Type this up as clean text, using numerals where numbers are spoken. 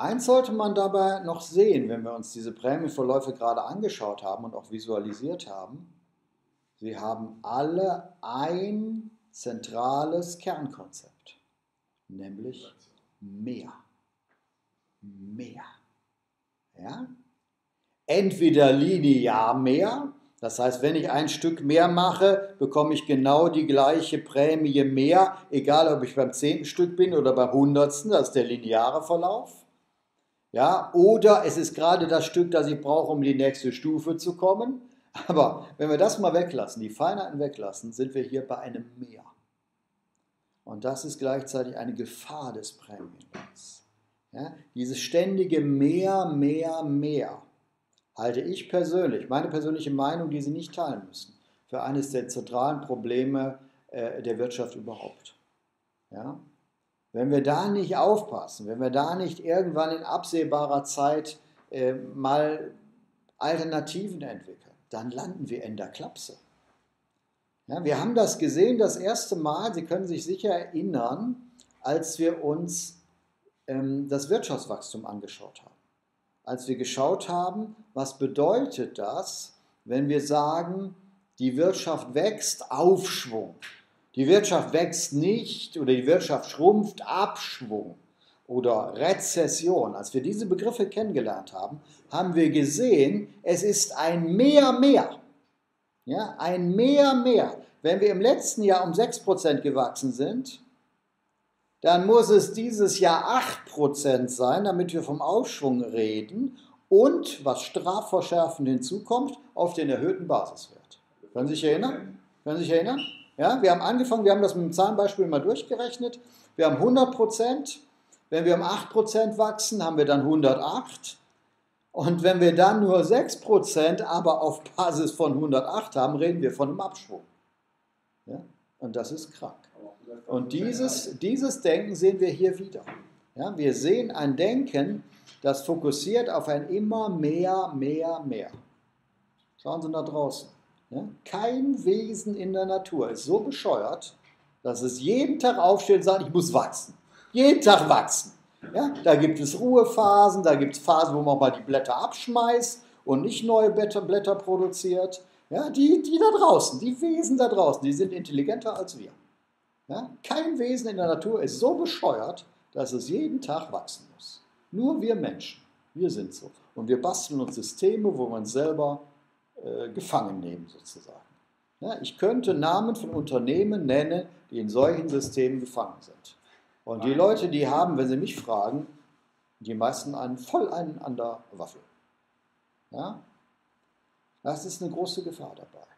Eins sollte man dabei noch sehen, wenn wir uns diese Prämienverläufe gerade angeschaut haben und auch visualisiert haben. Sie haben alle ein zentrales Kernkonzept, nämlich mehr. Mehr. Ja? Entweder linear mehr, das heißt, wenn ich ein Stück mehr mache, bekomme ich genau die gleiche Prämie mehr, egal ob ich beim 10. Stück bin oder beim 100. Das ist der lineare Verlauf. Ja? Oder es ist gerade das Stück, das ich brauche, um die nächste Stufe zu kommen. Aber wenn wir das mal weglassen, die Feinheiten weglassen, sind wir hier bei einem Mehr. Und das ist gleichzeitig eine Gefahr des Prämienlohns. Ja, dieses ständige Mehr, Mehr, Mehr halte ich persönlich, meine persönliche Meinung, die Sie nicht teilen müssen, für eines der zentralen Probleme der Wirtschaft überhaupt. Ja? Wenn wir da nicht aufpassen, wenn wir da nicht irgendwann in absehbarer Zeit mal Alternativen entwickeln, dann landen wir in der Klapse. Ja, wir haben das gesehen das erste Mal, Sie können sich sicher erinnern, als wir uns das Wirtschaftswachstum angeschaut haben. Als wir geschaut haben, was bedeutet das, wenn wir sagen, die Wirtschaft wächst, Aufschwung. Die Wirtschaft wächst nicht oder die Wirtschaft schrumpft, Abschwung oder Rezession. Als wir diese Begriffe kennengelernt haben, haben wir gesehen, es ist ein Mehr. Ja, ein Mehr. Wenn wir im letzten Jahr um 6% gewachsen sind, dann muss es dieses Jahr 8% sein, damit wir vom Aufschwung reden und, was strafverschärfend hinzukommt, auf den erhöhten Basiswert. Können Sie sich erinnern? Ja, wir haben angefangen, wir haben das mit dem Zahlenbeispiel mal durchgerechnet. Wir haben 100%. Wenn wir um 8% wachsen, haben wir dann 108. Und wenn wir dann nur 6%, aber auf Basis von 108 haben, reden wir von einem Abschwung. Ja? Und das ist krank. Und dieses Denken sehen wir hier wieder. Ja? Wir sehen ein Denken, das fokussiert auf ein immer mehr. Schauen Sie nach draußen. Ja? Kein Wesen in der Natur ist so bescheuert, dass es jeden Tag aufsteht und sagt, ich muss wachsen. Jeden Tag wachsen. Ja? Da gibt es Ruhephasen, da gibt es Phasen, wo man mal die Blätter abschmeißt und nicht neue Blätter produziert. Ja? Die da draußen, die Wesen da draußen, die sind intelligenter als wir. Ja? Kein Wesen in der Natur ist so bescheuert, dass es jeden Tag wachsen muss. Nur wir Menschen, wir sind so. Und wir basteln uns Systeme, wo wir uns selber gefangen nehmen sozusagen. Ja? Ich könnte Namen von Unternehmen nennen, die in solchen Systemen gefangen sind. Und die Leute, die haben, wenn sie mich fragen, die meisten einen voll an der Waffel. Ja? Das ist eine große Gefahr dabei.